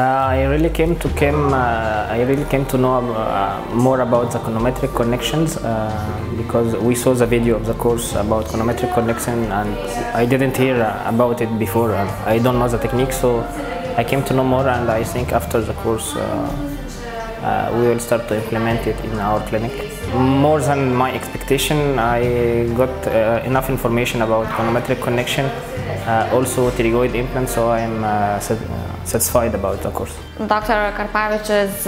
I really came to know more about the conometric connections because we saw the video of the course about conometric connection and I didn't hear about it before. I don't know the technique, so I came to know more, and I think after the course we will start to implement it in our clinic. More than my expectation, I got enough information about conometric connection, also trigoid implants, so I'm satisfied about the course. Dr. Karpavicius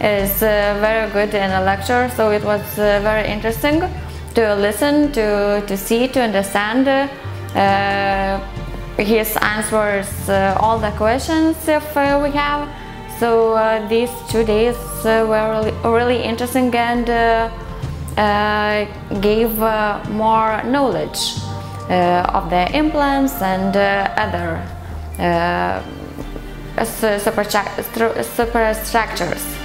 is very good in a lecture, so it was very interesting to listen, to see, to understand his answers, all the questions if we have. So these 2 days were really interesting and gave more knowledge of the implants and other superstructures.